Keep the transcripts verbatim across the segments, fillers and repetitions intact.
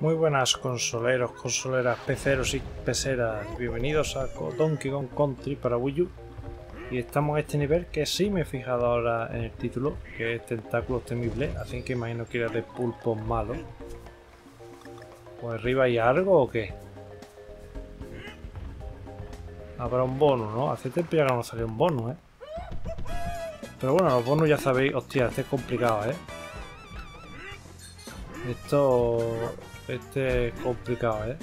Muy buenas consoleros, consoleras, peceros y peceras, bienvenidos a Donkey Kong Country para Wii U. Y estamos en este nivel que sí me he fijado ahora en el título, que es Tentáculos Temibles, así que imagino que era de pulpos malos. ¿Por arriba hay algo o qué? Habrá un bonus, ¿no? Hace tiempo ya que no salió un bonus, ¿eh? Pero bueno, los bonus ya sabéis, hostia, este es complicado, ¿eh? Esto... Este es complicado, ¿eh?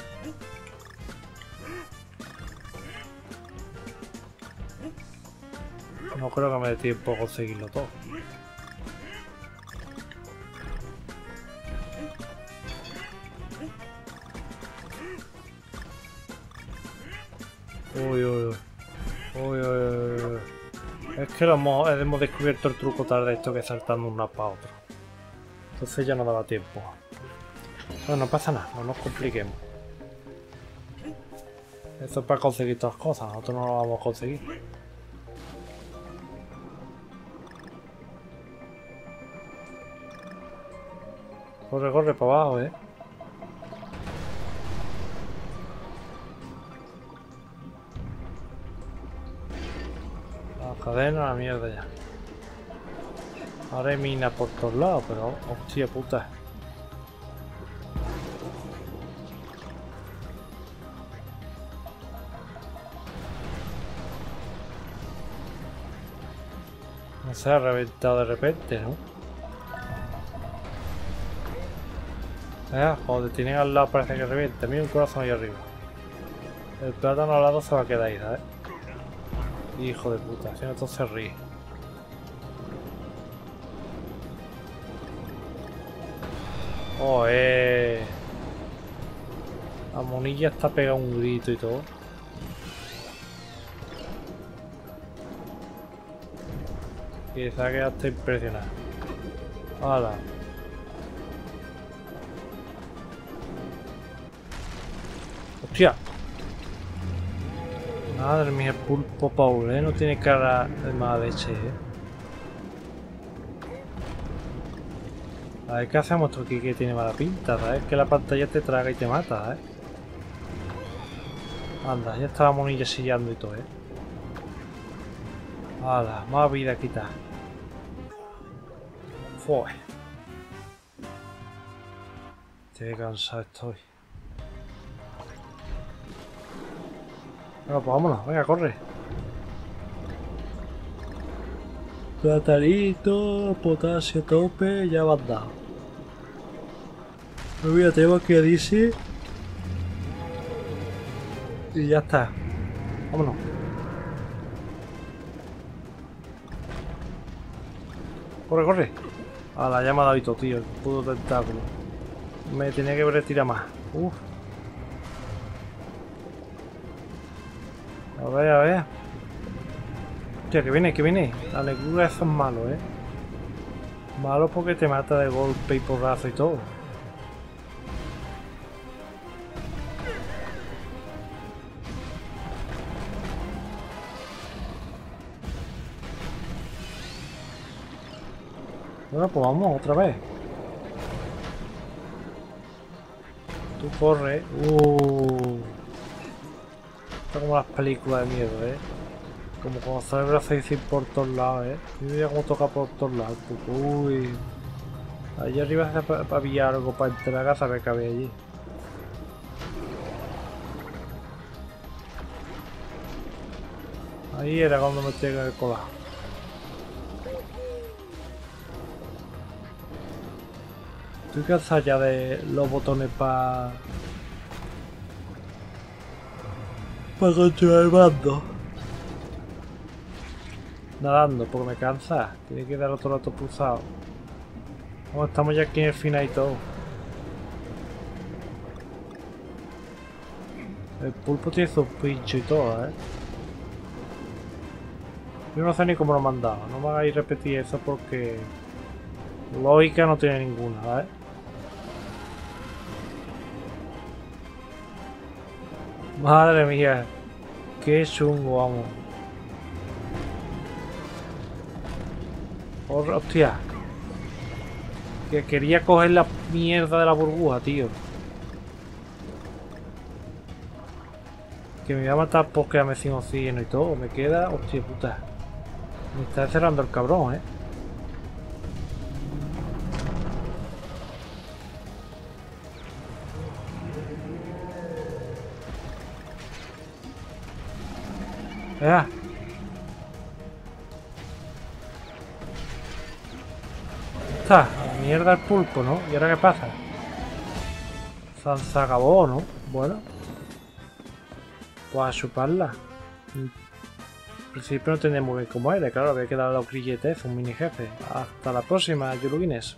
No creo que me dé tiempo a conseguirlo todo. Uy, uy, uy, uy, uy, uy. Es que lo hemos, hemos descubierto el truco tarde, esto que saltando una para otra. Entonces ya no daba tiempo. No, no pasa nada, no nos compliquemos. Esto es para conseguir todas las cosas, nosotros no lo vamos a conseguir. Corre, corre para abajo, eh. La cadena, la mierda ya. Ahora hay mina por todos lados, pero hostia puta. Se ha reventado de repente, ¿no? Ah, cuando te tienen al lado parece que revienta. Mira un corazón ahí arriba. El plátano al lado se va a quedar ahí, ¿sabes? Hijo de puta, si no todo se ríe. Oh, eh. La monilla está pegada un grito y todo. Y se ha quedado hasta impresionado. ¡Hala! ¡Hostia! Madre mía, el pulpo Paul, ¿eh? No tiene cara de mala leche, ¿eh? A ver, ¿qué hacemos tú aquí que tiene mala pinta? ¿Sabes? Que la pantalla te traga y te mata, ¿eh? Anda, ya está la monilla sillando y todo, ¿eh? ¡Hala! Más vida quita. Fue. Qué cansado estoy. Bueno, pues vámonos. Venga, corre. Platanito, potasio tope, ya vas dado. Mira, tenemos que dice. Y ya está. Vámonos. Corre, corre. A la llama de Aito, tío. El puto tentáculo. Me tenía que retirar más. Uf. A ver, a ver. Hostia, que viene, que viene. La lechuga eso es malo, eh. Malo porque te mata de golpe y porrazo y todo. Bueno, pues vamos otra vez. Tú corre. Uh. Está como las películas de miedo, eh. Como cuando sale el brazo y sin por todos lados, eh. Mira cómo toca por todos lados. Uy. Allí arriba había algo para entrar a casa, me cabía allí. Ahí era cuando me tenía que haber colado. Estoy cansado ya de los botones para... para controlar el mando. Nadando, porque me cansa. Tiene que dar otro rato pulsado. Bueno, estamos ya aquí en el final y todo. El pulpo tiene sus pinchos y todo, ¿eh? Yo no sé ni cómo lo mandaba. No me hagáis repetir eso porque... lógica no tiene ninguna, ¿vale? Madre mía, qué chungo, vamos. Oh, hostia. Que quería coger la mierda de la burbuja, tío. Que me va a matar porque me sin oxígeno y todo. Me queda... Hostia puta. Me está encerrando el cabrón, eh. Vea. Está. A la mierda el pulpo, ¿no? ¿Y ahora qué pasa? Se acabó, ¿no? Bueno. Pues a chuparla. En principio no entendía muy bien cómo era. Claro, había quedado los Grilletez, un mini jefe. Hasta la próxima, Yuluguines.